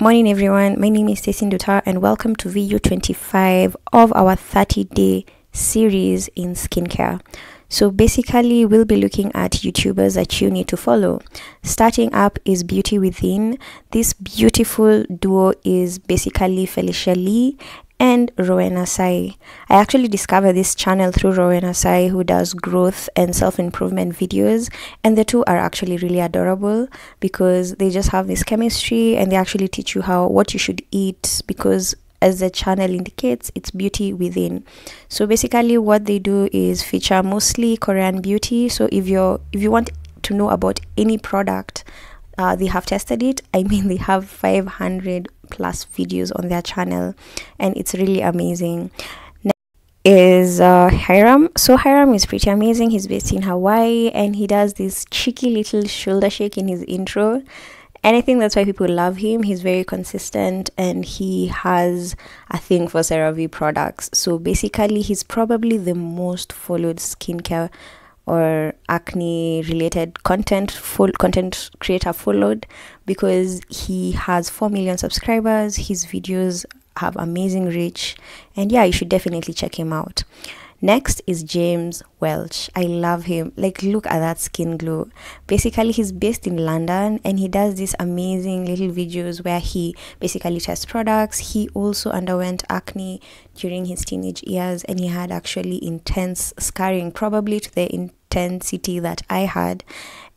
Morning everyone, my name is Stacey Nduta and welcome to VU25 of our 30-day series in skincare. So basically we'll be looking at YouTubers that you need to follow. Starting up is Beauty Within. This beautiful duo is basically Felicia Lee and Rowena Tsai. I actually discovered this channel through Rowena Tsai, who does growth and self-improvement videos, and the two are actually really adorable because they just have this chemistry and they actually teach you what you should eat, because as the channel indicates, it's Beauty Within. So basically what they do is feature mostly Korean beauty. So if you want to know about any product, they have tested it. I mean, they have 500+ videos on their channel and it's really amazing. Next is Hyram. So Hyram is pretty amazing. He's based in Hawaii and he does this cheeky little shoulder shake in his intro, and I think that's why people love him. He's very consistent and he has a thing for CeraVe products. So basically he's probably the most followed skincare or acne related content creator followed, because he has 4 million subscribers. His videos have amazing reach and yeah, you should definitely check him out. Next is James Welch. I love him. Like, look at that skin glow. Basically, he's based in London and he does these amazing little videos where he basically tests products. He also underwent acne during his teenage years and he had actually intense scarring, probably to the intensity that I had.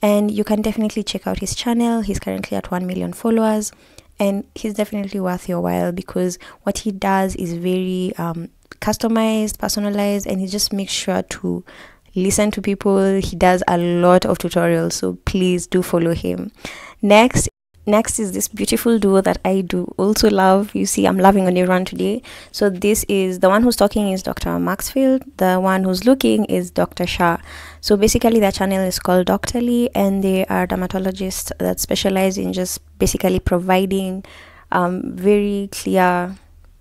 And you can definitely check out his channel. He's currently at 1 million followers and he's definitely worth your while, because what he does is very customized, personalized, and he just makes sure to listen to people. He does a lot of tutorials, so please do follow him. Next is this beautiful duo that I do also love. You see, I'm loving on your run today. So this is the one who's talking is Dr. Maxfield, the one who's looking is Dr. Shah. So basically their channel is called Doctorly and they are dermatologists that specialize in just basically providing very clear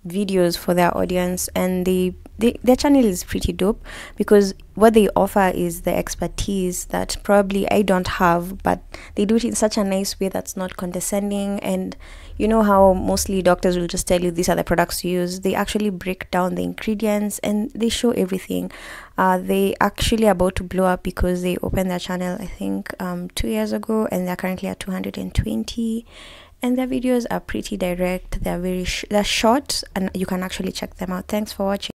videos for their audience, and their channel is pretty dope because what they offer is the expertise that probably I don't have, but they do it in such a nice way that's not condescending. And you know how mostly doctors will just tell you these are the products you use. They actually break down the ingredients and they show everything. They actually about to blow up because they opened their channel I think 2 years ago and they're currently at 220. And their videos are pretty direct. They're short and you can actually check them out. Thanks for watching.